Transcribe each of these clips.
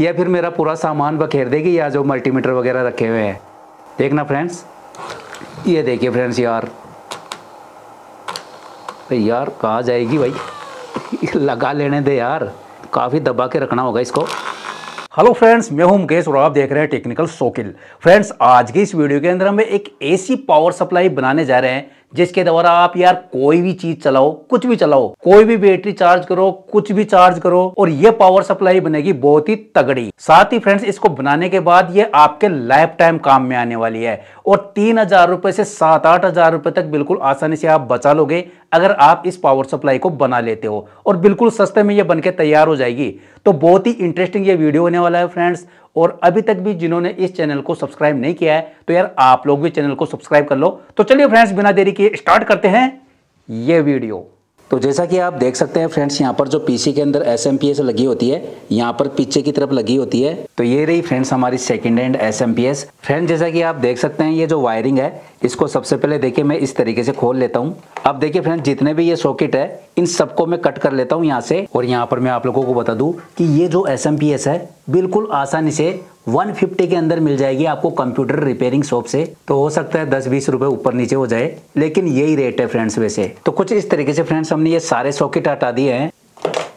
या फिर मेरा पूरा सामान बखेर देगी या जो मल्टीमीटर वगैरह रखे हुए हैं। देखना फ्रेंड्स, ये देखिए फ्रेंड्स, यार कहाँ जाएगी भाई, लगा लेने दे यार, काफ़ी दबा के रखना होगा इसको। हेलो फ्रेंड्स, मैं हूं मुकेश और आप देख रहे हैं टेक्निकल सोकिल। फ्रेंड्स, आज के इस वीडियो के अंदर हम एक ऐसी पावर सप्लाई बनाने जा रहे हैं जिसके द्वारा आप यार कोई भी चीज चलाओ, कुछ भी चलाओ, कोई भी बैटरी चार्ज करो, कुछ भी चार्ज करो, और ये पावर सप्लाई बनेगी बहुत ही तगड़ी। साथ ही फ्रेंड्स, इसको बनाने के बाद ये आपके लाइफ टाइम काम में आने वाली है और 3000 रुपए से 7-8 हजार रुपए तक बिल्कुल आसानी से आप बचा लोगे अगर आप इस पावर सप्लाई को बना लेते हो, और बिल्कुल सस्ते में ये बनके तैयार हो जाएगी। तो बहुत ही इंटरेस्टिंग ये वीडियो होने वाला है फ्रेंड्स, और अभी तक भी जिन्होंने इस चैनल को सब्सक्राइब नहीं किया है तो यार आप लोग भी चैनल को सब्सक्राइब कर लो। तो चलिए फ्रेंड्स, बिना देरी किए स्टार्ट करते हैं ये वीडियो। तो जैसा कि आप देख सकते हैं फ्रेंड्स, यहाँ पर जो पीसी के अंदर एसएमपीएस लगी होती है, यहाँ पर पीछे की तरफ लगी होती है, तो ये रही फ्रेंड्स हमारी सेकंड हैंड एसएमपीएस। फ्रेंड्स, जैसा कि आप देख सकते हैं ये जो वायरिंग है, इसको सबसे पहले देखिए मैं इस तरीके से खोल लेता हूँ। अब देखिए फ्रेंड्स, जितने भी ये सॉकेट है इन सबको मैं कट कर लेता हूँ यहाँ से, और यहाँ पर मैं आप लोगों को बता दूँ कि ये जो एसएमपीएस है बिल्कुल आसानी से 150 के अंदर मिल जाएगी आपको कंप्यूटर रिपेयरिंग शॉप से। तो हो सकता है 10-20 रुपए ऊपर नीचे हो जाए, लेकिन यही रेट है फ्रेंड्स वैसे। तो कुछ इस तरीके से फ्रेंड्स हमने ये सारे सॉकेट हटा दिए हैं,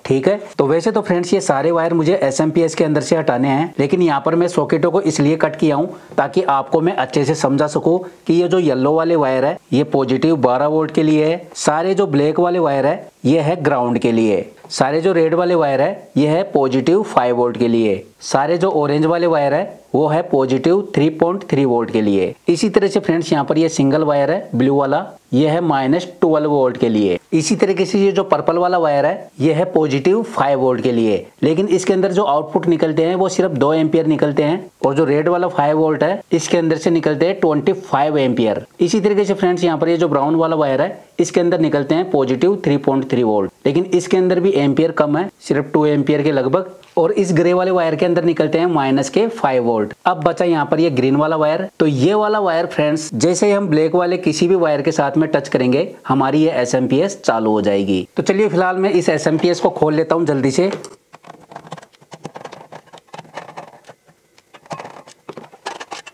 ठीक है। तो वैसे तो फ्रेंड्स ये सारे वायर मुझे एसएमपीएस के अंदर से हटाने हैं, लेकिन यहाँ पर मैं सॉकेटों को इसलिए कट किया हूँ ताकि आपको मैं अच्छे से समझा सकूँ कि ये जो येलो वाले वायर है ये पॉजिटिव 12 वोल्ट के लिए है, सारे जो ब्लैक वाले वायर है ये है ग्राउंड के लिए, सारे जो रेड वाले वायर है ये है पॉजिटिव 5 वोल्ट के लिए, सारे जो ऑरेंज वाले वायर है वो है पॉजिटिव 3.3 वोल्ट के लिए। इसी तरह से फ्रेंड्स यहाँ पर ये सिंगल वायर है ब्लू वाला, ये है -12 वोल्ट के लिए। इसी तरीके से ये जो पर्पल वाला वायर है ये है पॉजिटिव 5 वोल्ट के लिए, लेकिन इसके अंदर जो आउटपुट निकलते हैं वो सिर्फ 2 एम्पियर निकलते हैं, और जो रेड वाला 5 वोल्ट है इसके अंदर से निकलते हैं 25 एम्पियर। इसी तरीके से फ्रेंड्स यहाँ पर ये जो ब्राउन वाला वायर है इसके अंदर निकलते हैं पॉजिटिव 3.3 वोल्ट, लेकिन इसके अंदर भी एम्पियर कम है, सिर्फ 2 एम्पियर के लगभग, और इस ग्रे वाले वायर के अंदर निकलते हैं माइनस के 5 वोल्ट। अब बचा यहाँ पर ये ग्रीन वाला वायर, तो ये वाला वायर फ्रेंड्स जैसे ही हम ब्लैक वाले किसी भी वायर के साथ में टच करेंगे हमारी ये एसएमपीएस चालू हो जाएगी। तो चलिए फिलहाल मैं इस एसएमपीएस को खोल लेता हूँ जल्दी से।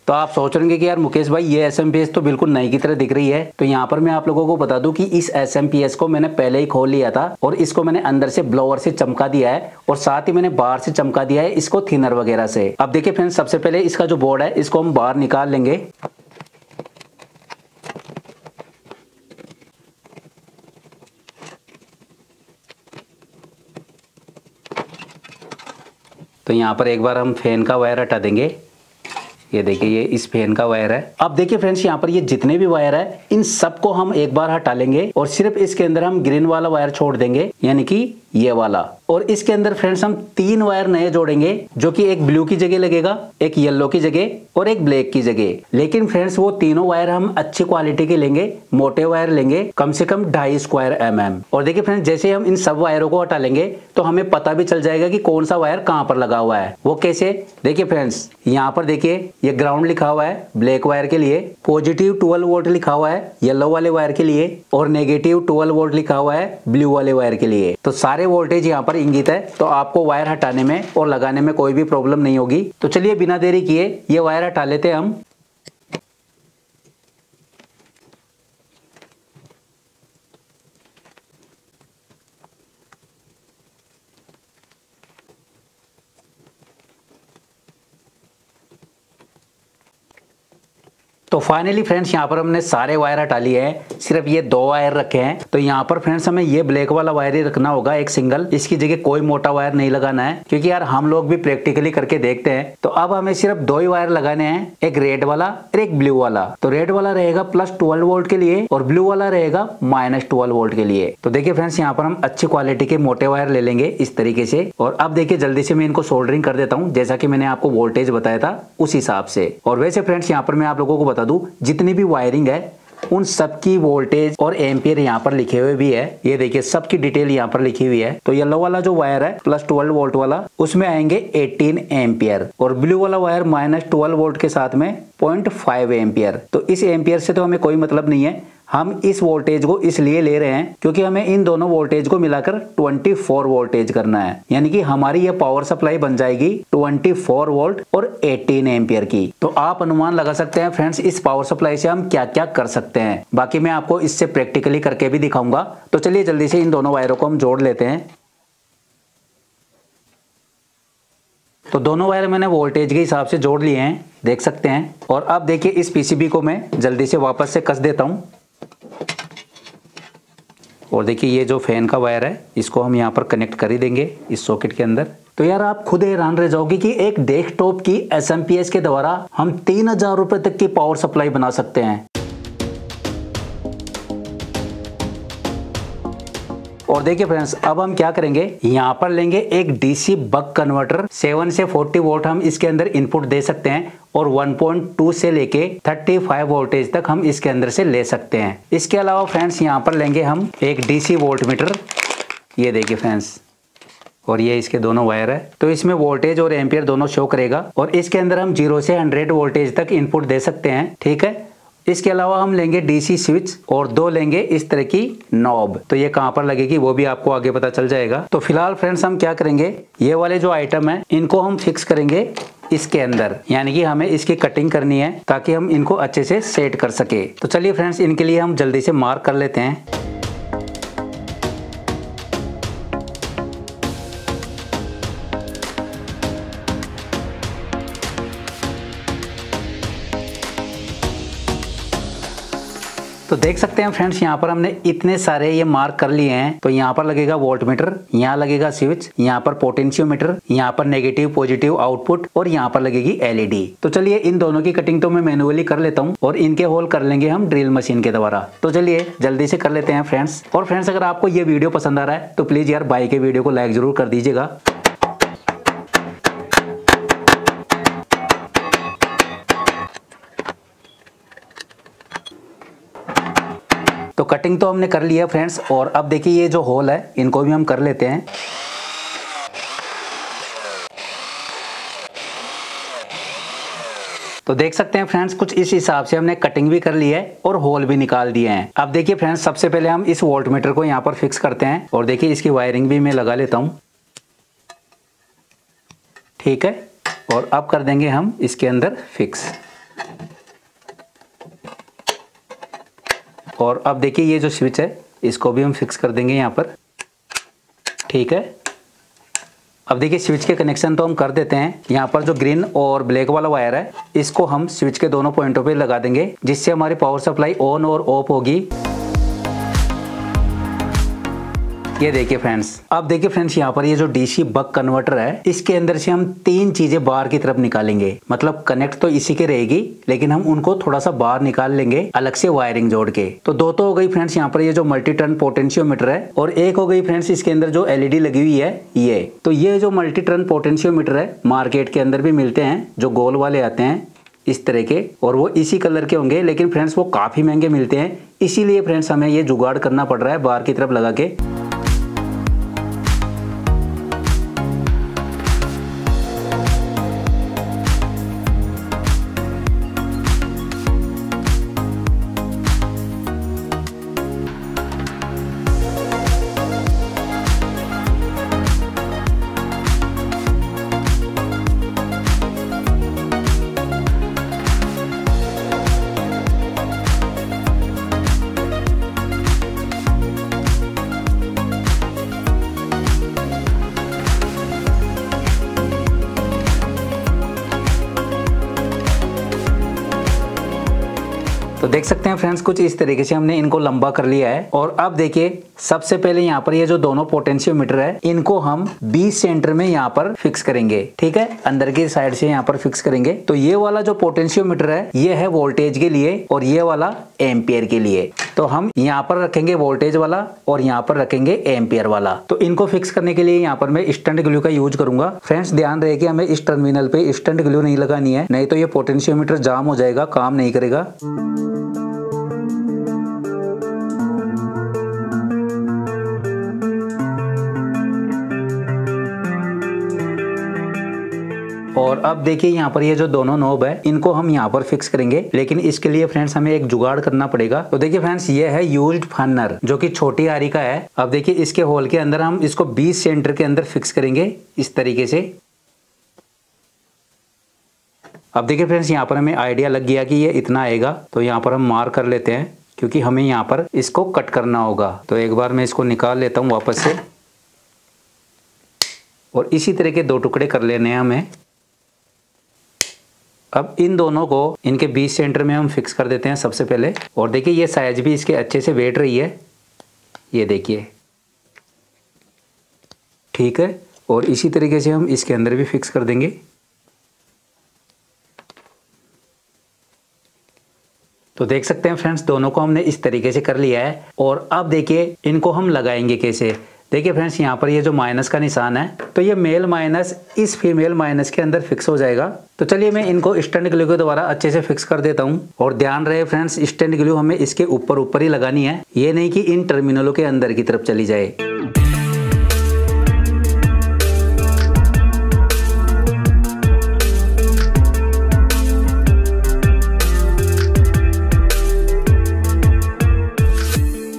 तो आप सोच रहे होंगे कि यार मुकेश भाई ये एसएमपीएस तो बिल्कुल नई की तरह दिख रही है, तो यहाँ पर मैं आप लोगों को बता दूं कि इस एसएमपीएस को मैंने पहले ही खोल लिया था और इसको मैंने अंदर से ब्लोअर से चमका दिया है, और साथ ही मैंने बाहर से चमका दिया है इसको थिनर वगैरह से। अब देखिए फ्रेंड्स, सबसे पहले इसका जो बोर्ड है इसको हम बाहर निकाल लेंगे। तो यहाँ पर एक बार हम फैन का वायर हटा देंगे, ये देखिए ये इस फैन का वायर है। अब देखिए फ्रेंड्स, यहाँ पर ये जितने भी वायर है इन सबको हम एक बार हटा लेंगे और सिर्फ इसके अंदर हम ग्रीन वाला वायर छोड़ देंगे, यानी कि ये वाला, और इसके अंदर फ्रेंड्स हम 3 वायर नए जोड़ेंगे, जो कि एक ब्लू की जगह लगेगा, एक येलो की जगह और एक ब्लैक की जगह। लेकिन फ्रेंड्स वो तीनों वायर हम अच्छी क्वालिटी के लेंगे, मोटे वायर लेंगे, कम से कम 2.5 स्क्वायर mm। और देखिए फ्रेंड्स, जैसे हम इन सब वायरों को हटा लेंगे तो हमें पता भी चल जाएगा कि कौन सा वायर कहाँ पर लगा हुआ है। वो कैसे, देखिये फ्रेंड्स यहाँ पर देखिए ये ग्राउंड लिखा हुआ है ब्लैक वायर के लिए, पॉजिटिव 12 वोल्ट लिखा हुआ है येलो वाले वायर के लिए, और नेगेटिव 12 वोल्ट लिखा हुआ है ब्लू वाले वायर के लिए। तो सारे वोल्टेज यहाँ पर इंगित है, तो आपको वायर हटाने में और लगाने में कोई भी प्रॉब्लम नहीं होगी। तो चलिए बिना देरी किए ये वायर हटा लेते हैं हम। तो फाइनली फ्रेंड्स, यहाँ पर हमने सारे वायर हटा लिए हैं, सिर्फ ये 2 वायर रखे हैं। तो यहाँ पर फ्रेंड्स हमें ये ब्लैक वाला वायर ही रखना होगा, एक सिंगल, इसकी जगह कोई मोटा वायर नहीं लगाना है, क्योंकि यार हम लोग भी प्रैक्टिकली करके देखते हैं। तो अब हमें सिर्फ 2 ही वायर लगाने हैं, एक रेड वाला और एक ब्लू वाला। तो रेड वाला रहेगा +12 वोल्ट के लिए और ब्लू वाला रहेगा -12 वोल्ट के लिए। तो देखिये फ्रेंड्स, यहाँ पर हम अच्छी क्वालिटी के मोटे वायर ले लेंगे इस तरीके से, और अब देखिये जल्दी से मैं इनको सोल्डरिंग कर देता हूँ, जैसा की मैंने आपको वोल्टेज बताया था उस हिसाब से। और वैसे फ्रेंड्स, यहाँ पर मैं आप लोगों को दूं, जितनी भी वायरिंग है उन सबकी वोल्टेज और एम्पियर यहाँ पर लिखे हुए भी है, ये देखिए सबकी डिटेल यहाँ पर लिखी हुई है। तो येलो वाला जो वायर है +12 वोल्ट वाला, उसमें आएंगे 18 एम्पियर, और ब्लू वाला वायर -12 वोल्ट के साथ में 0.5 एम्पियर। तो इस एम्पियर से तो हमें कोई मतलब नहीं है, हम इस वोल्टेज को इसलिए ले रहे हैं क्योंकि हमें इन दोनों वोल्टेज को मिलाकर 24 वोल्टेज करना है, यानी कि हमारी यह पावर सप्लाई बन जाएगी 24 वोल्ट और 18 एम्पियर की। तो आप अनुमान लगा सकते हैं फ्रेंड्स, इस पावर सप्लाई से हम क्या क्या कर सकते हैं। बाकी मैं आपको इससे प्रैक्टिकली करके भी दिखाऊंगा। तो चलिए जल्दी से इन दोनों वायरों को हम जोड़ लेते हैं। तो दोनों वायर मैंने वोल्टेज के हिसाब से जोड़ लिए हैं, देख सकते हैं। और अब देखिए इस पीसीबी को मैं जल्दी से वापस से कस देता हूं। और देखिए ये जो फैन का वायर है इसको हम यहाँ पर कनेक्ट कर ही देंगे इस सॉकेट के अंदर। तो यार आप खुद हैरान रह जाओगे कि एक डेस्कटॉप की एसएमपीएस के द्वारा हम 3000 रुपए तक की पावर सप्लाई बना सकते हैं। और देखिए फ्रेंड्स, अब हम क्या करेंगे, यहाँ पर लेंगे एक डीसी बक कन्वर्टर। 7 से 40 वोल्ट हम इसके अंदर इनपुट दे सकते हैं और 1.2 से लेके 35 वोल्टेज तक हम इसके अंदर से ले सकते हैं। इसके अलावा फ्रेंड्स यहाँ पर लेंगे हम एक डीसी वोल्ट मीटर, ये देखिए फ्रेंड्स, और ये इसके दोनों वायर है। तो इसमें वोल्टेज और एम्पियर दोनों शो करेगा और इसके अंदर हम 0 से 100 वोल्टेज तक इनपुट दे सकते हैं, ठीक है। इसके अलावा हम लेंगे डीसी स्विच और 2 लेंगे इस तरह की नॉब। तो ये कहाँ पर लगेगी वो भी आपको आगे पता चल जाएगा। तो फिलहाल फ्रेंड्स हम क्या करेंगे, ये वाले जो आइटम है इनको हम फिक्स करेंगे इसके अंदर, यानी कि हमें इसकी कटिंग करनी है ताकि हम इनको अच्छे से सेट कर सके। तो चलिए फ्रेंड्स इनके लिए हम जल्दी से मार्क कर लेते हैं। तो देख सकते हैं फ्रेंड्स यहाँ पर हमने इतने सारे ये मार्क कर लिए हैं। तो यहाँ पर लगेगा वोल्ट मीटर, यहाँ लगेगा स्विच, यहाँ पर पोटेंशियोमीटर, यहाँ पर नेगेटिव पॉजिटिव आउटपुट और यहाँ पर लगेगी एलईडी। तो चलिए इन दोनों की कटिंग तो मैं मैन्युअली कर लेता हूँ और इनके होल कर लेंगे हम ड्रिल मशीन के द्वारा। तो चलिए जल्दी से कर लेते हैं फ्रेंड्स। और फ्रेंड्स अगर आपको ये वीडियो पसंद आ रहा है तो प्लीज यार भाई के वीडियो को लाइक जरूर कर दीजिएगा। तो कटिंग तो हमने कर लिया फ्रेंड्स। और अब देखिए ये जो होल है इनको भी हम कर लेते हैं। तो देख सकते हैं फ्रेंड्स कुछ इस हिसाब से हमने कटिंग भी कर ली है और होल भी निकाल दिए हैं। अब देखिए फ्रेंड्स सबसे पहले हम इस वोल्ट मीटर को यहाँ पर फिक्स करते हैं और देखिए इसकी वायरिंग भी मैं लगा लेता हूँ, ठीक है। और अब कर देंगे हम इसके अंदर फिक्स। और अब देखिए ये जो स्विच है इसको भी हम फिक्स कर देंगे यहाँ पर, ठीक है। अब देखिए स्विच के कनेक्शन तो हम कर देते हैं। यहाँ पर जो ग्रीन और ब्लैक वाला वायर है इसको हम स्विच के दोनों पॉइंटों पे लगा देंगे, जिससे हमारी पावर सप्लाई ऑन और ऑफ होगी। ये देखिए फ्रेंड्स, अब देखिए फ्रेंड्स यहाँ पर ये जो डीसी बक कन्वर्टर है इसके अंदर से हम 3 चीजें बाहर की तरफ निकालेंगे। मतलब कनेक्ट तो इसी के रहेगी लेकिन हम उनको थोड़ा सा बाहर निकाल लेंगे अलग से वायरिंग जोड़ के। तो 2 तो हो गई फ्रेंड्स यहाँ पर ये जो मल्टी टर्न पोटेंशियोमीटर है, और 1 हो गई फ्रेंड्स इसके अंदर जो एलईडी लगी हुई है ये। तो ये जो मल्टी टर्न पोटेंशियोमीटर है मार्केट के अंदर भी मिलते हैं, जो गोल वाले आते हैं इस तरह के, और वो इसी कलर के होंगे। लेकिन फ्रेंड्स वो काफी महंगे मिलते हैं, इसीलिए फ्रेंड्स हमें ये जुगाड़ करना पड़ रहा है बाहर की तरफ लगा के। तो देख सकते हैं फ्रेंड्स कुछ इस तरीके से हमने इनको लंबा कर लिया है। और अब देखिए सबसे पहले यहाँ पर ये जो दोनों पोटेंशियोमीटर है इनको हम 20 सेंटर में यहाँ पर फिक्स करेंगे, ठीक है। अंदर की साइड से यहाँ पर फिक्स करेंगे। तो ये वाला जो पोटेंशियोमीटर है ये है वोल्टेज के लिए और ये वाला एम्पियर के लिए। तो हम यहाँ पर रखेंगे वोल्टेज वाला और यहाँ पर रखेंगे एम्पियर वाला। तो इनको फिक्स करने के लिए यहाँ पर मैं स्टंट ग्लू का यूज करूंगा। फ्रेंड्स ध्यान रहे कि हमें इस टर्मिनल पे स्टंट ग्लू नहीं लगानी है, नहीं तो ये पोटेंशियोमीटर जाम हो जाएगा, काम नहीं करेगा। और अब देखिए यहाँ पर ये जो दोनों नॉब है इनको हम यहाँ पर फिक्स करेंगे, लेकिन इसके लिए फ्रेंड्स हमें एक जुगाड़ करना पड़ेगा। तो देखिए फ्रेंड्स ये है यूज्ड फनर जो कि छोटी आरी का है। अब देखिए इसके होल के अंदर हम इसको 20 सेंटर के अंदर फिक्स करेंगे इस तरीके से। अब देखिए फ्रेंड्स यहाँ पर हमें आइडिया लग गया कि ये इतना आएगा, तो यहाँ पर हम मार्क कर लेते हैं क्योंकि हमें यहाँ पर इसको कट करना होगा। तो एक बार मैं इसको निकाल लेता हूँ वापस से और इसी तरह के दो टुकड़े कर लेने हैं हमें। अब इन दोनों को इनके 20 सेंटर में हम फिक्स कर देते हैं सबसे पहले। और देखिए ये साइज भी इसके अच्छे से बैठ रही है, ये देखिए ठीक है। और इसी तरीके से हम इसके अंदर भी फिक्स कर देंगे। तो देख सकते हैं फ्रेंड्स दोनों को हमने इस तरीके से कर लिया है। और अब देखिए इनको हम लगाएंगे कैसे। देखिए फ्रेंड्स यहाँ पर ये जो माइनस का निशान है तो ये मेल माइनस इस फीमेल माइनस के अंदर फिक्स हो जाएगा। तो चलिए मैं इनको स्टैंड ग्लू के द्वारा अच्छे से फिक्स कर देता हूँ। और ध्यान रहे फ्रेंड्स स्टैंड ग्लू हमें इसके ऊपर ऊपर ही लगानी है, ये नहीं कि इन टर्मिनलों के अंदर की तरफ चली जाए।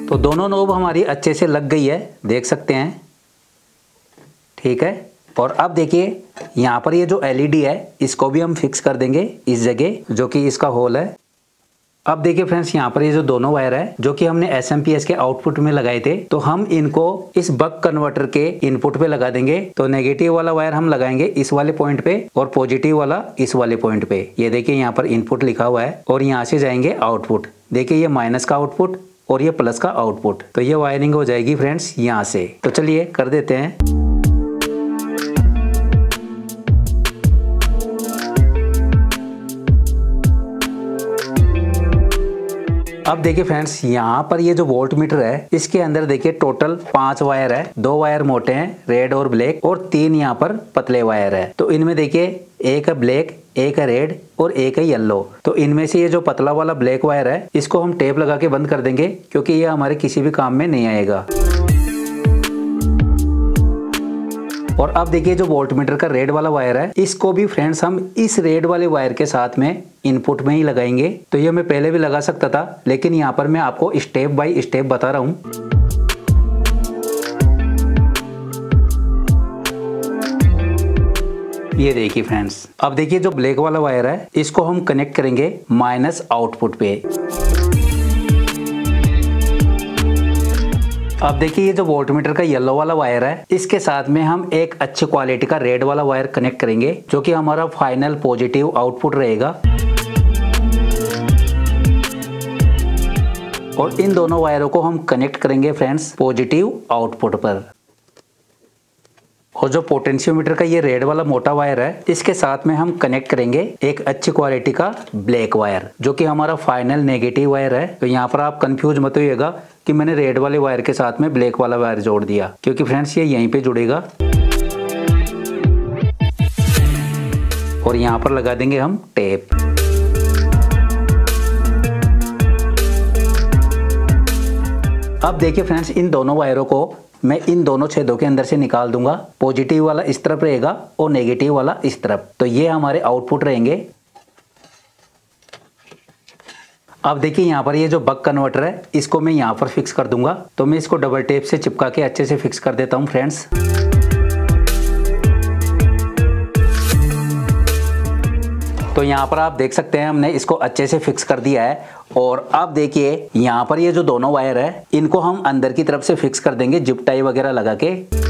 तो दोनों नोब हमारी अच्छे से लग गई है, देख सकते हैं ठीक है। और अब देखिए यहाँ पर ये जो एलईडी है इसको भी हम फिक्स कर देंगे इस जगह जो कि इसका होल है। अब देखिए फ्रेंड्स यहाँ पर ये जो दोनों वायर है जो कि हमने एसएमपीएस के आउटपुट में लगाए थे, तो हम इनको इस बक कन्वर्टर के इनपुट पे लगा देंगे। तो नेगेटिव वाला वायर हम लगाएंगे इस वाले पॉइंट पे और पॉजिटिव वाला इस वाले पॉइंट पे। ये देखिए यहाँ पर इनपुट लिखा हुआ है और यहाँ से जाएंगे आउटपुट। देखिए ये माइनस का आउटपुट और ये प्लस का आउटपुट। तो ये वायरिंग हो जाएगी फ्रेंड्स यहाँ से। तो चलिए कर देते हैं। अब देखिए फ्रेंड्स यहाँ पर ये जो वोल्ट मीटर है इसके अंदर देखिए टोटल 5 वायर है। 2 वायर मोटे हैं रेड और ब्लैक और 3 यहाँ पर पतले वायर है। तो इनमें देखिए एक है ब्लैक, एक है रेड और एक है येलो। तो इनमें से ये जो पतला वाला ब्लैक वायर है इसको हम टेप लगा के बंद कर देंगे क्योंकि ये हमारे किसी भी काम में नहीं आएगा। और अब देखिए जो वोल्ट मीटर का रेड वाला वायर है इसको भी फ्रेंड्स हम इस रेड वाले वायर के साथ में इनपुट में ही लगाएंगे। तो ये मैं पहले भी लगा सकता था लेकिन यहाँ पर मैं आपको स्टेप बाय स्टेप बता रहा हूँ। ये देखिए फ्रेंड्स अब देखिए जो ब्लैक वाला वायर है इसको हम कनेक्ट करेंगे माइनस आउटपुट पे। अब देखिए ये जो वोल्ट मीटर का येलो वाला वायर है इसके साथ में हम एक अच्छी क्वालिटी का रेड वाला वायर कनेक्ट करेंगे जो कि हमारा फाइनल पॉजिटिव आउटपुट रहेगा। और इन दोनों वायरों को हम कनेक्ट करेंगे फ्रेंड्स पॉजिटिव आउटपुट पर। और जो पोटेंशियोमीटर का ये रेड वाला मोटा वायर है इसके साथ में हम कनेक्ट करेंगे एक अच्छी क्वालिटी का ब्लैक वायर जो कि हमारा फाइनल नेगेटिव वायर है। तो यहाँ पर आप कंफ्यूज मत होइएगा कि मैंने रेड वाले वायर के साथ में ब्लैक वाला वायर जोड़ दिया, क्योंकि फ्रेंड्स ये यहीं पे जुड़ेगा। और यहाँ पर लगा देंगे हम टेप। अब देखिए फ्रेंड्स इन दोनों वायरों को मैं इन दोनों छेदों के अंदर से निकाल दूंगा। पॉजिटिव वाला इस तरफ रहेगा और नेगेटिव वाला इस तरफ। तो ये हमारे आउटपुट रहेंगे। अब देखिए यहाँ पर ये जो बक कन्वर्टर है इसको मैं यहाँ पर फिक्स कर दूंगा। तो मैं इसको डबल टेप से चिपका के अच्छे से फिक्स कर देता हूँ फ्रेंड्स। तो यहाँ पर आप देख सकते हैं हमने इसको अच्छे से फिक्स कर दिया है। और अब देखिए यहाँ पर ये जो दोनों वायर है इनको हम अंदर की तरफ से फिक्स कर देंगे जिप टाई वगैरह लगा के।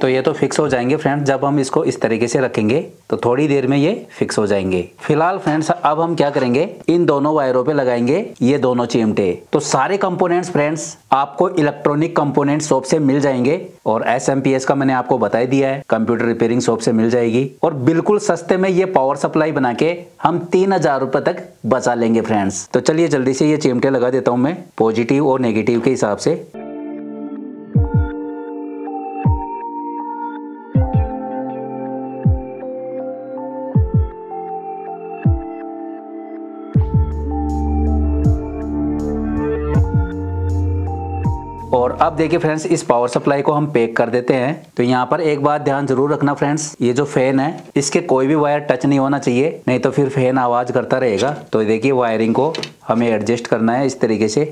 तो ये तो फिक्स हो जाएंगे फ्रेंड्स जब हम इसको इस तरीके से रखेंगे तो थोड़ी देर में ये फिक्स हो जाएंगे। फिलहाल फ्रेंड्स अब हम क्या करेंगे, इन दोनों वायरों पे लगाएंगे ये दोनों चिमटे। तो सारे कंपोनेंट्स फ्रेंड्स आपको इलेक्ट्रॉनिक कंपोनेंट शॉप से मिल जाएंगे और एसएमपीएस का मैंने आपको बता दिया है, कंप्यूटर रिपेयरिंग शॉप से मिल जाएगी। और बिल्कुल सस्ते में ये पावर सप्लाई बना के हम 3000 रुपए तक बचा लेंगे फ्रेंड्स। तो चलिए जल्दी से ये चिमटे लगा देता हूँ मैं पॉजिटिव और नेगेटिव के हिसाब से। और अब देखिए फ्रेंड्स, इस पावर सप्लाई को हम पैक कर देते हैं। तो यहाँ पर एक बात ध्यान जरूर रखना फ्रेंड्स, ये जो फैन है इसके कोई भी वायर टच नहीं होना चाहिए, नहीं तो फिर फैन आवाज करता रहेगा। तो देखिए वायरिंग को हमें एडजस्ट करना है इस तरीके से।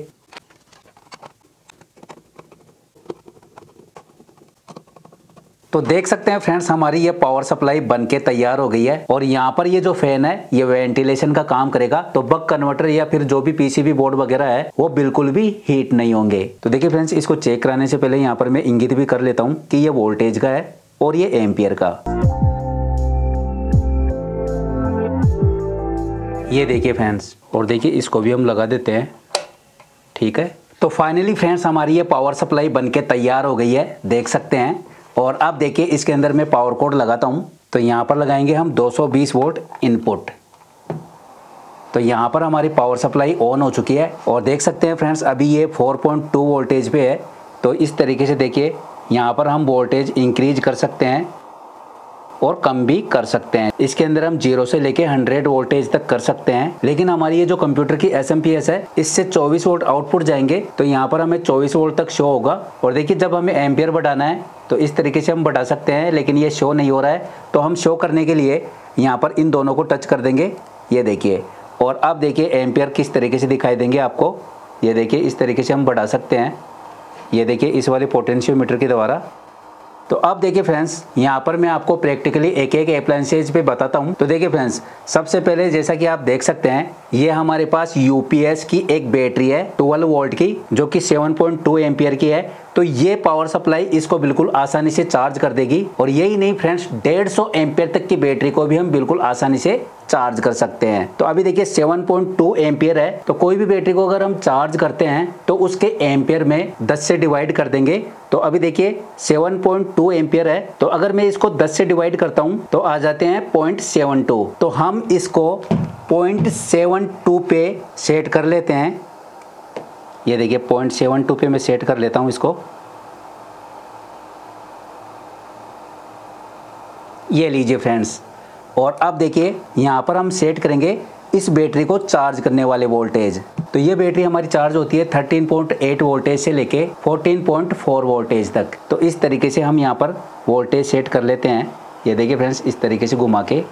तो देख सकते हैं फ्रेंड्स, हमारी ये पावर सप्लाई बनके तैयार हो गई है। और यहाँ पर ये जो फैन है ये वेंटिलेशन का काम करेगा, तो बक कन्वर्टर या फिर जो भी पीसीबी बोर्ड वगैरह है वो बिल्कुल भी हीट नहीं होंगे। तो देखिए फ्रेंड्स, इसको चेक कराने से पहले यहाँ पर मैं इंगित भी कर लेता हूँ कि ये वोल्टेज का है और ये एम्पियर का। ये देखिए फ्रेंड्स, और देखिए इसको भी हम लगा देते हैं, ठीक है। तो फाइनली फ्रेंड्स, हमारी ये पावर सप्लाई बनके तैयार हो गई है, देख सकते हैं। और अब देखिए इसके अंदर मैं पावर कोड लगाता हूँ। तो यहाँ पर लगाएंगे हम 220 वोल्ट इनपुट। तो यहाँ पर हमारी पावर सप्लाई ऑन हो चुकी है और देख सकते हैं फ्रेंड्स, अभी ये 4.2 वोल्टेज पे है। तो इस तरीके से देखिए यहाँ पर हम वोल्टेज इंक्रीज कर सकते हैं और कम भी कर सकते हैं। इसके अंदर हम 0 से लेके 100 वोल्टेज तक कर सकते हैं। लेकिन हमारी ये जो कंप्यूटर की एसएमपीएस है इससे 24 वोल्ट आउटपुट जाएंगे, तो यहाँ पर हमें 24 वोल्ट तक शो होगा। और देखिए जब हमें एम्पियर बढ़ाना है तो इस तरीके से हम बढ़ा सकते हैं, लेकिन ये शो नहीं हो रहा है। तो हम शो करने के लिए यहाँ पर इन दोनों को टच कर देंगे, ये देखिए। और अब देखिए एम्पियर किस तरीके से दिखाई देंगे आपको, ये देखिए इस तरीके से हम बढ़ा सकते हैं, ये देखिए इस वाले पोटेंशियोमीटर के द्वारा। तो अब देखिए फ्रेंड्स, यहाँ पर मैं आपको प्रैक्टिकली एक एक अप्लायंसेज पे बताता हूँ। तो देखिए फ्रेंड्स, सबसे पहले जैसा कि आप देख सकते हैं, ये हमारे पास यूपीएस की एक बैटरी है 12 वोल्ट की, जो कि 7.2 एम्पियर की है। तो ये पावर सप्लाई इसको बिल्कुल आसानी से चार्ज कर देगी। और यही नहीं फ्रेंड्स, 150 एम्पियर तक की बैटरी को भी हम बिल्कुल आसानी से चार्ज कर सकते हैं। तो अभी देखिए 7.2 एम्पियर है, तो कोई भी बैटरी को अगर हम चार्ज करते हैं तो उसके एम्पियर में 10 से डिवाइड कर देंगे। तो अभी देखिए 7.2 एम्पियर है, तो अगर मैं इसको 10 से डिवाइड करता हूं तो आ जाते हैं 0.72। तो हम इसको 0.72 पे सेट कर लेते हैं। ये देखिए 0.72 पे मैं सेट कर लेता हूं इसको। ये लीजिए फ्रेंड्स, और अब देखिए यहाँ पर हम सेट करेंगे इस बैटरी को चार्ज करने वाले वोल्टेज। तो ये बैटरी हमारी चार्ज होती है 13.8 वोल्टेज से लेके 14.4 वोल्टेज तक। तो इस तरीके से हम यहाँ पर वोल्टेज सेट कर लेते हैं। ये देखिए फ्रेंड्स, इस तरीके से घुमा के,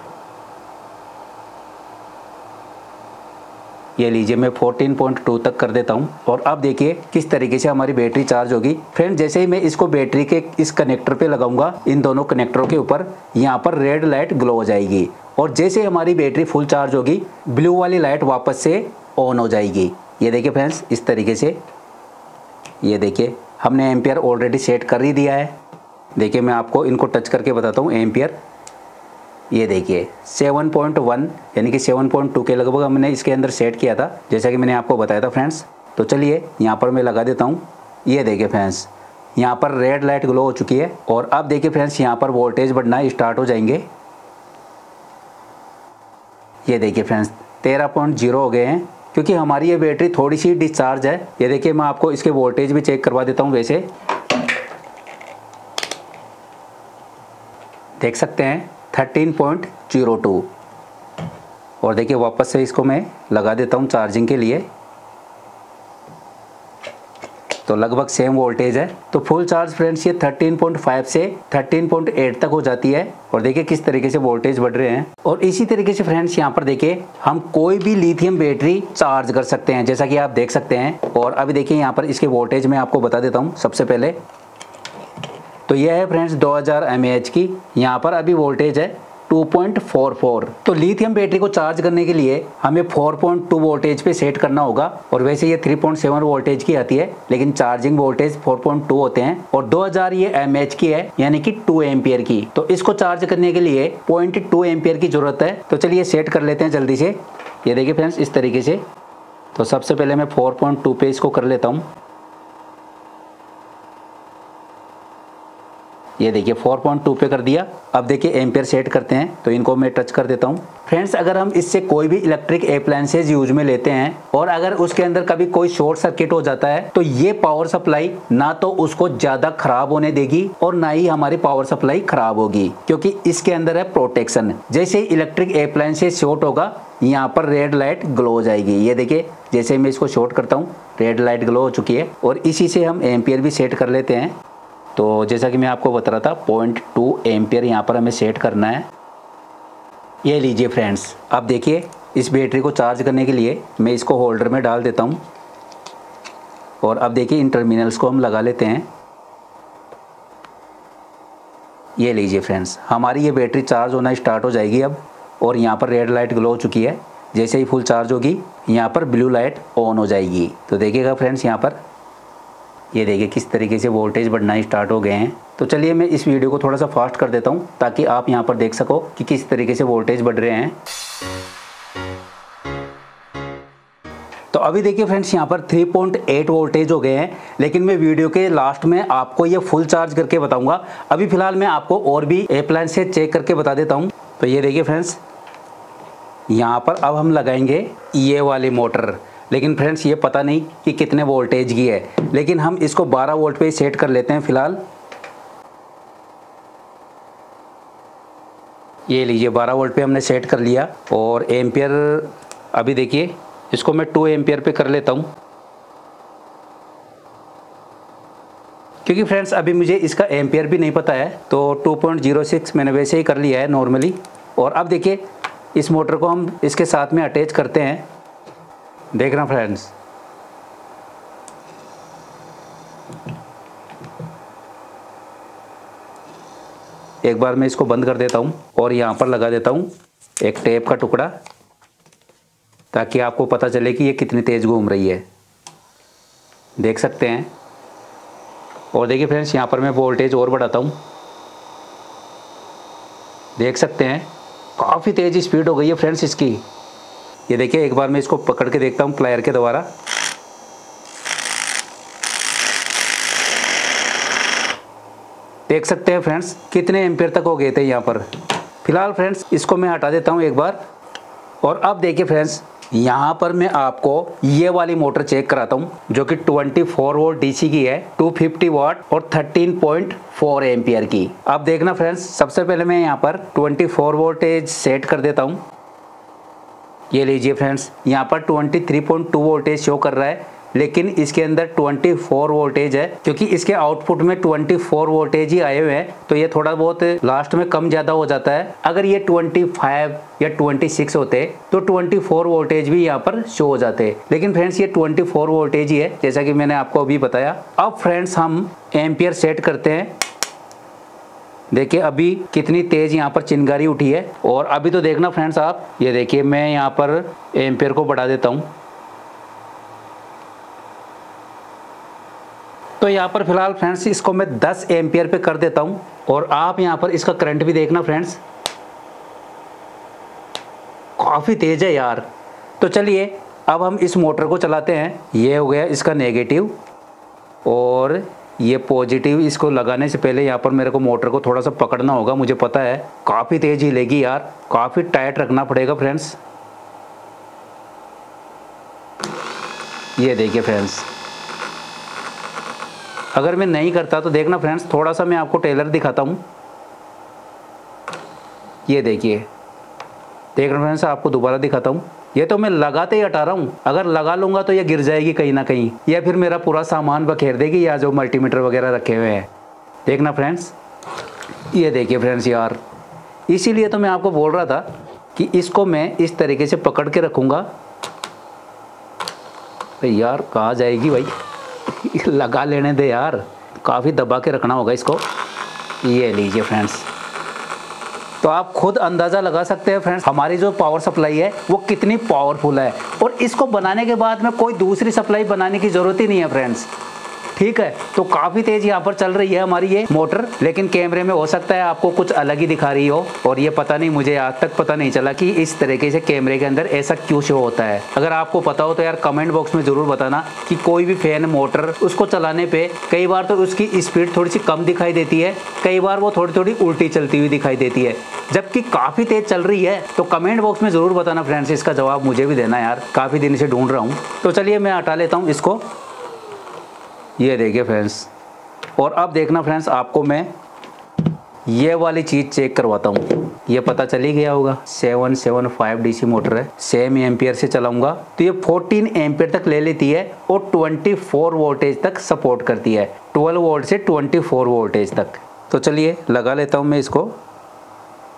ये लीजिए मैं 14.2 तक कर देता हूं। और अब देखिए किस तरीके से हमारी बैटरी चार्ज होगी। फ्रेंड, जैसे ही मैं इसको बैटरी के इस कनेक्टर पे लगाऊंगा, इन दोनों कनेक्टरों के ऊपर यहाँ पर रेड लाइट ग्लो हो जाएगी। और जैसे हमारी बैटरी फुल चार्ज होगी, ब्लू वाली लाइट वापस से ऑन हो जाएगी। ये देखिए फ्रेंड्स, इस तरीके से, ये देखिए हमने एम्पियर ऑलरेडी सेट कर ही दिया है। देखिए मैं आपको इनको टच करके बताता हूँ एम्पियर। ये देखिए 7.1 यानी कि 7.2 के लगभग हमने इसके अंदर सेट किया था, जैसा कि मैंने आपको बताया था फ्रेंड्स। तो चलिए यहाँ पर मैं लगा देता हूँ। ये देखिए फ्रेंड्स, यहाँ पर रेड लाइट ग्लो हो चुकी है। और अब देखिए फ्रेंड्स, यहाँ पर वोल्टेज बढ़ना स्टार्ट हो जाएंगे। ये देखिए फ्रेंड्स 13.0 हो गए हैं, क्योंकि हमारी ये बैटरी थोड़ी सी डिस्चार्ज है। ये देखिए मैं आपको इसके वोल्टेज भी चेक करवा देता हूँ। वैसे देख सकते हैं 13.02। और देखिए वापस से इसको मैं लगा देता हूँ चार्जिंग के लिए। तो लगभग सेम वोल्टेज है। तो फुल चार्ज फ्रेंड्स ये 13.5 से 13.8 तक हो जाती है। और देखिए किस तरीके से वोल्टेज बढ़ रहे हैं। और इसी तरीके से फ्रेंड्स यहाँ पर देखिए हम कोई भी लिथियम बैटरी चार्ज कर सकते हैं, जैसा कि आप देख सकते हैं। और अभी देखिए यहाँ पर इसके वोल्टेज मैं आपको बता देता हूँ सबसे पहले। तो यह है फ्रेंड्स 2000 mAh की, यहाँ पर अभी वोल्टेज है 2.44। तो लिथियम बैटरी को चार्ज करने के लिए हमें 4.2 वोल्टेज पे सेट करना होगा। और वैसे ये 3.7 वोल्टेज की आती है, लेकिन चार्जिंग वोल्टेज 4.2 होते हैं। और 2000 ये mAh की है, यानी कि 2 एम्पियर की। तो इसको चार्ज करने के लिए 0.2 एम्पियर की जरूरत है। तो चलिए सेट कर लेते हैं जल्दी से। ये देखिए फ्रेंड्स इस तरीके से। तो सबसे पहले मैं 4.2 पे इसको कर लेता हूँ। ये देखिए 4.2 पे कर दिया। अब देखिए एम्पेयर सेट करते हैं, तो इनको मैं टच कर देता हूँ। फ्रेंड्स, अगर हम इससे कोई भी इलेक्ट्रिक अप्लायंसेज यूज में लेते हैं और अगर उसके अंदर कभी कोई शॉर्ट सर्किट हो जाता है तो ये पावर सप्लाई ना तो उसको ज्यादा खराब होने देगी और ना ही हमारी पावर सप्लाई खराब होगी, क्योंकि इसके अंदर है प्रोटेक्शन। जैसे इलेक्ट्रिक अप्लायंसेज शॉर्ट होगा, यहाँ पर रेड लाइट ग्लो हो जाएगी। ये देखिए जैसे मैं इसको शॉर्ट करता हूँ, रेड लाइट ग्लो हो चुकी है। और इसी से हम एम्पियर भी सेट कर लेते हैं। तो जैसा कि मैं आपको बता रहा था 0.2 एम्पियर यहाँ पर हमें सेट करना है। ये लीजिए फ्रेंड्स, अब देखिए इस बैटरी को चार्ज करने के लिए मैं इसको होल्डर में डाल देता हूँ और अब देखिए इन टर्मिनल्स को हम लगा लेते हैं। ये लीजिए फ्रेंड्स, हमारी ये बैटरी चार्ज होना स्टार्ट हो जाएगी अब, और यहाँ पर रेड लाइट ग्लो हो चुकी है। जैसे ही फुल चार्ज होगी यहाँ पर ब्लू लाइट ऑन हो जाएगी। तो देखिएगा फ्रेंड्स, यहाँ पर ये देखिए किस तरीके से वोल्टेज बढ़ना स्टार्ट हो गए हैं। तो चलिए मैं इस वीडियो को थोड़ा सा फास्ट कर देता हूँ ताकि आप यहाँ पर देख सको कि किस तरीके से वोल्टेज बढ़ रहे हैं। तो अभी देखिए फ्रेंड्स, यहाँ पर 3.8 वोल्टेज हो गए हैं, लेकिन मैं वीडियो के लास्ट में आपको ये फुल चार्ज करके बताऊँगा। अभी फिलहाल मैं आपको और भी अप्लायंसेज चेक करके बता देता हूँ। तो ये देखिए फ्रेंड्स, यहाँ पर अब हम लगाएंगे ये वाली मोटर। लेकिन फ्रेंड्स ये पता नहीं कि कितने वोल्टेज की है, लेकिन हम इसको 12 वोल्ट पे सेट कर लेते हैं फिलहाल। ये लीजिए 12 वोल्ट पे हमने सेट कर लिया। और एम्पियर अभी देखिए इसको मैं 2 एम्पियर पे कर लेता हूँ, क्योंकि फ्रेंड्स अभी मुझे इसका एम्पियर भी नहीं पता है। तो 2.06 मैंने वैसे ही कर लिया है नॉर्मली। और अब देखिए इस मोटर को हम इसके साथ में अटैच करते हैं। देख रहे हैं फ्रेंड्स, एक बार मैं इसको बंद कर देता हूं और यहां पर लगा देता हूं एक टेप का टुकड़ा, ताकि आपको पता चले कि ये कितनी तेज घूम रही है। देख सकते हैं। और देखिए फ्रेंड्स, यहां पर मैं वोल्टेज और बढ़ाता हूं। देख सकते हैं काफ़ी तेज़ स्पीड हो गई है फ्रेंड्स इसकी। ये देखिए एक बार मैं इसको पकड़ के देखता हूँ प्लायर के द्वारा। देख सकते हैं फ्रेंड्स कितने एम्पियर तक हो गए थे यहाँ पर। फिलहाल फ्रेंड्स इसको मैं हटा देता हूँ एक बार। और अब देखिए फ्रेंड्स, यहाँ पर मैं आपको ये वाली मोटर चेक कराता हूँ जो कि 24 वोल्ट डीसी की है, 250 वाट और 13.4 एम्पियर की। अब देखना फ्रेंड्स, सबसे पहले मैं यहाँ पर 24 वोल्टेज सेट कर देता हूँ। ये लीजिए फ्रेंड्स, यहाँ पर 23.2 वोल्टेज शो कर रहा है, लेकिन इसके अंदर 24 वोल्टेज है, क्योंकि इसके आउटपुट में 24 वोल्टेज ही आए हुए हैं। तो ये थोड़ा बहुत लास्ट में कम ज़्यादा हो जाता है। अगर ये 25 या 26 होते तो 24 वोल्टेज भी यहाँ पर शो हो जाते, लेकिन फ्रेंड्स ये 24 वोल्टेज ही है, जैसा कि मैंने आपको अभी बताया। अब फ्रेंड्स हम एम्पियर सेट करते हैं। देखिए अभी कितनी तेज़ यहाँ पर चिंगारी उठी है। और अभी तो देखना फ्रेंड्स आप, ये देखिए मैं यहाँ पर एम्पियर को बढ़ा देता हूँ। तो यहाँ पर फिलहाल फ्रेंड्स इसको मैं 10 एम्पियर पे कर देता हूँ। और आप यहाँ पर इसका करंट भी देखना फ्रेंड्स, काफ़ी तेज़ है यार। तो चलिए अब हम इस मोटर को चलाते हैं। ये हो गया इसका नेगेटिव और ये पॉजिटिव। इसको लगाने से पहले यहाँ पर मेरे को मोटर को थोड़ा सा पकड़ना होगा। मुझे पता है काफ़ी तेज हिलेगी यार, काफ़ी टाइट रखना पड़ेगा फ्रेंड्स। ये देखिए फ्रेंड्स, अगर मैं नहीं करता तो देखना फ्रेंड्स, थोड़ा सा मैं आपको टेलर दिखाता हूँ। ये देखिए, देख रहे फ्रेंड्स, आपको दोबारा दिखाता हूँ। ये तो मैं लगाते ही हटा रहा हूँ, अगर लगा लूँगा तो ये गिर जाएगी कहीं ना कहीं, या फिर मेरा पूरा सामान बखेर देगी, या जो मल्टीमीटर वगैरह रखे हुए हैं। देखना फ्रेंड्स, ये देखिए फ्रेंड्स यार, इसीलिए तो मैं आपको बोल रहा था कि इसको मैं इस तरीके से पकड़ के रखूँगा। तो यार कहाँ जाएगी भाई, लगा लेने दे यार, काफ़ी दबा के रखना होगा इसको। ये लीजिए फ्रेंड्स, तो आप खुद अंदाज़ा लगा सकते हैं फ्रेंड्स हमारी जो पावर सप्लाई है वो कितनी पावरफुल है। और इसको बनाने के बाद में कोई दूसरी सप्लाई बनाने की ज़रूरत ही नहीं है फ्रेंड्स। ठीक है। तो काफी तेज यहाँ पर चल रही है हमारी ये मोटर, लेकिन कैमरे में हो सकता है आपको कुछ अलग ही दिखा रही हो। और ये पता नहीं, मुझे आज तक पता नहीं चला कि इस तरीके से कैमरे के अंदर ऐसा क्यों शो होता है। अगर आपको पता हो तो यार कमेंट बॉक्स में जरूर बताना कि कोई भी फैन मोटर उसको चलाने पे कई बार तो उसकी स्पीड थोड़ी सी कम दिखाई देती है, कई बार वो थोड़ी थोड़ी उल्टी चलती हुई दिखाई देती है, जबकि काफी तेज चल रही है। तो कमेंट बॉक्स में जरूर बताना फ्रेंड्स, इसका जवाब मुझे भी देना यार, काफी दिन से ढूंढ रहा हूँ। तो चलिए मैं हटा लेता हूँ इसको, ये देखिए फ्रेंड्स। और अब देखना फ्रेंड्स, आपको मैं ये वाली चीज़ चेक करवाता हूँ। ये पता चली गया होगा 775 डीसी मोटर है, सेम एम्पियर से चलाऊंगा तो ये 14 एम्पियर तक ले लेती है और 24 वोल्टेज तक सपोर्ट करती है, 12 वोल्ट से 24 वोल्टेज तक। तो चलिए लगा लेता हूँ मैं इसको,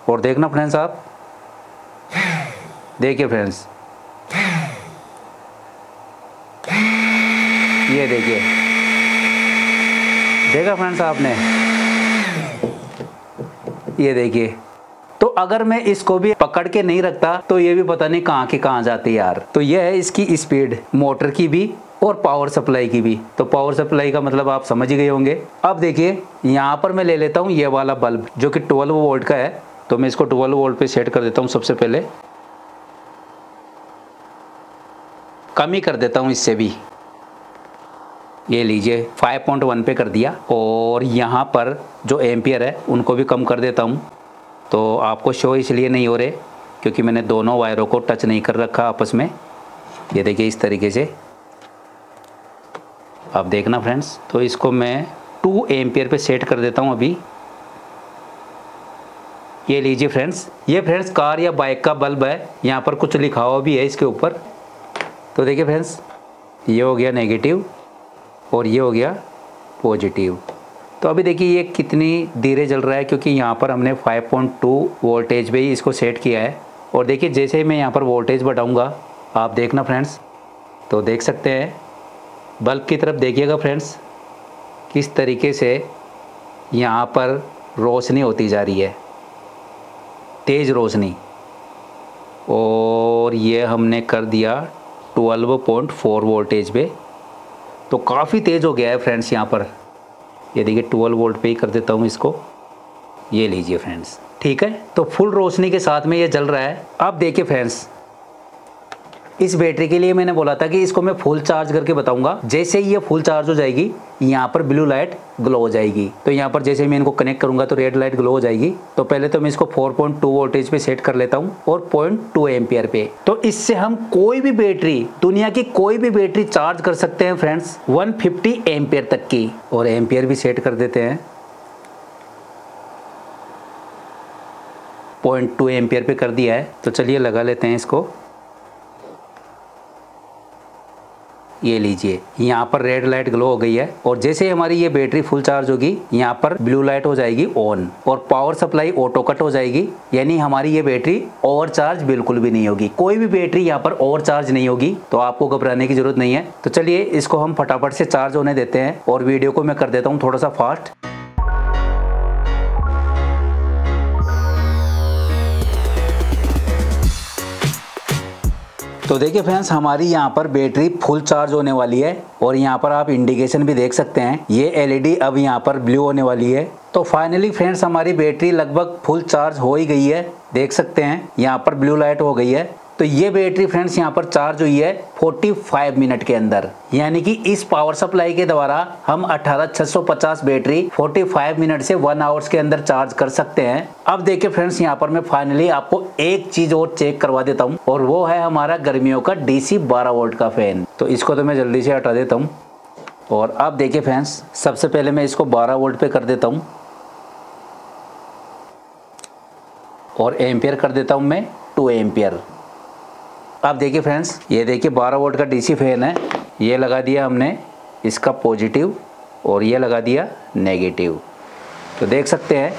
और देखना फ्रेंड्स आप, देखिए फ्रेंड्स, ये देखिए, देखा फ्रेंड्स आपने, ये देखिए। तो अगर मैं इसको भी पकड़ के नहीं रखता तो ये भी पता नहीं कहाँ के कहाँ जाती यार। तो ये है इसकी स्पीड मोटर की भी और पावर सप्लाई की भी। तो पावर सप्लाई का मतलब आप समझ ही गए होंगे। अब देखिए यहाँ पर मैं ले लेता हूँ ये वाला बल्ब जो कि 12 वोल्ट का है, तो मैं इसको 12 वोल्ट पे सेट कर देता हूँ। सबसे पहले कम ही कर देता हूँ इससे भी, ये लीजिए 5.1 पे कर दिया। और यहाँ पर जो एम्पियर है उनको भी कम कर देता हूँ। तो आपको शो इसलिए नहीं हो रहे क्योंकि मैंने दोनों वायरों को टच नहीं कर रखा आपस में। ये देखिए इस तरीके से आप देखना फ्रेंड्स। तो इसको मैं 2 एम्पियर पे सेट कर देता हूँ अभी। ये लीजिए फ्रेंड्स, ये फ्रेंड्स कार या बाइक का बल्ब है, यहाँ पर कुछ लिखा हुआ भी है इसके ऊपर। तो देखिए फ्रेंड्स, ये हो गया नेगेटिव और ये हो गया पॉजिटिव। तो अभी देखिए ये कितनी धीरे जल रहा है क्योंकि यहाँ पर हमने 5.2 वोल्टेज पे ही इसको सेट किया है। और देखिए जैसे ही मैं यहाँ पर वोल्टेज बढ़ाऊँगा, आप देखना फ्रेंड्स, तो देख सकते हैं बल्ब की तरफ देखिएगा फ्रेंड्स, किस तरीके से यहाँ पर रोशनी होती जा रही है, तेज़ रोशनी। और ये हमने कर दिया 12.4 वोल्टेज पे, तो काफ़ी तेज़ हो गया है फ्रेंड्स यहाँ पर। ये देखिए 12 वोल्ट पे ही कर देता हूँ इसको, ये लीजिए फ्रेंड्स, ठीक है। तो फुल रोशनी के साथ में ये जल रहा है। अब देखिए फ्रेंड्स, इस बैटरी के लिए मैंने बोला था कि इसको मैं फुल चार्ज करके बताऊंगा। जैसे ही ये फुल चार्ज हो जाएगी, यहाँ पर ब्लू लाइट ग्लो हो जाएगी। तो यहाँ पर जैसे मैं इनको कनेक्ट करूँगा तो रेड लाइट ग्लो हो जाएगी। तो पहले तो मैं इसको 4.2 वोल्टेज पे सेट कर लेता हूँ और 0.2 एम्पियर पे। तो इससे हम कोई भी बैटरी, दुनिया की कोई भी बैटरी चार्ज कर सकते हैं फ्रेंड्स 150 एम्पियर तक की। और एम्पियर भी सेट कर देते हैं, 0.2 एम्पियर पे कर दिया है। तो चलिए लगा लेते हैं इसको, ये लीजिए, यहाँ पर रेड लाइट ग्लो हो गई है। और जैसे ही हमारी ये बैटरी फुल चार्ज होगी, यहाँ पर ब्लू लाइट हो जाएगी ऑन और पावर सप्लाई ऑटो कट हो जाएगी। यानी हमारी ये बैटरी ओवर चार्ज बिल्कुल भी नहीं होगी, कोई भी बैटरी यहाँ पर ओवर चार्ज नहीं होगी। तो आपको घबराने की जरूरत नहीं है। तो चलिए इसको हम फटाफट से चार्ज होने देते हैं और वीडियो को मैं कर देता हूँ थोड़ा सा फास्ट। तो देखिए फ्रेंड्स, हमारी यहाँ पर बैटरी फुल चार्ज होने वाली है और यहाँ पर आप इंडिकेशन भी देख सकते हैं, ये एलईडी अब यहाँ पर ब्लू होने वाली है। तो फाइनली फ्रेंड्स, हमारी बैटरी लगभग फुल चार्ज हो ही गई है, देख सकते हैं यहाँ पर ब्लू लाइट हो गई है। तो ये बैटरी फ्रेंड्स यहाँ पर चार्ज हुई है 45 मिनट के अंदर। यानी कि इस पावर सप्लाई के द्वारा हम 18650 बैटरी 45 मिनट से 1 आवर्स के अंदर चार्ज कर सकते हैं। अब देखिए फ्रेंड्स, यहाँ पर मैं फाइनली आपको एक चीज और चेक करवा देता हूँ, और वो है हमारा गर्मियों का डीसी 12 वोल्ट का फैन। तो इसको तो मैं जल्दी से हटा देता हूँ। और अब देखिए फ्रेंड्स, सबसे पहले मैं इसको 12 वोल्ट पे कर देता हूँ और एम्पियर कर देता हूँ मैं 2 एम्पियर। आप देखिए फ्रेंड्स, ये देखिए 12 वोल्ट का डीसी फैन है। ये लगा दिया हमने इसका पॉजिटिव और ये लगा दिया नेगेटिव। तो देख सकते हैं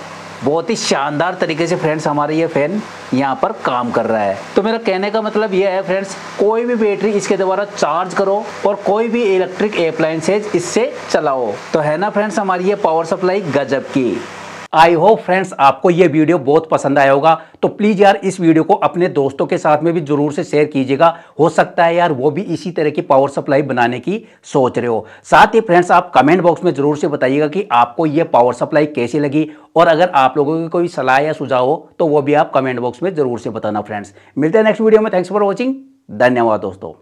बहुत ही शानदार तरीके से फ्रेंड्स हमारा ये फ़ैन यहाँ पर काम कर रहा है। तो मेरा कहने का मतलब ये है फ्रेंड्स, कोई भी बैटरी इसके द्वारा चार्ज करो और कोई भी इलेक्ट्रिक अप्लायंसेज इससे चलाओ। तो है ना फ्रेंड्स, हमारी ये पावर सप्लाई गजब की। आई होप फ्रेंड्स आपको ये वीडियो बहुत पसंद आया होगा। तो प्लीज यार इस वीडियो को अपने दोस्तों के साथ में भी जरूर से शेयर कीजिएगा, हो सकता है यार वो भी इसी तरह की पावर सप्लाई बनाने की सोच रहे हो। साथ ही फ्रेंड्स आप कमेंट बॉक्स में जरूर से बताइएगा कि आपको ये पावर सप्लाई कैसी लगी, और अगर आप लोगों की कोई सलाह या सुझाव हो तो वो भी आप कमेंट बॉक्स में जरूर से बताना। फ्रेंड्स मिलते हैं नेक्स्ट वीडियो में, थैंक्स फॉर वॉचिंग, धन्यवाद दोस्तों।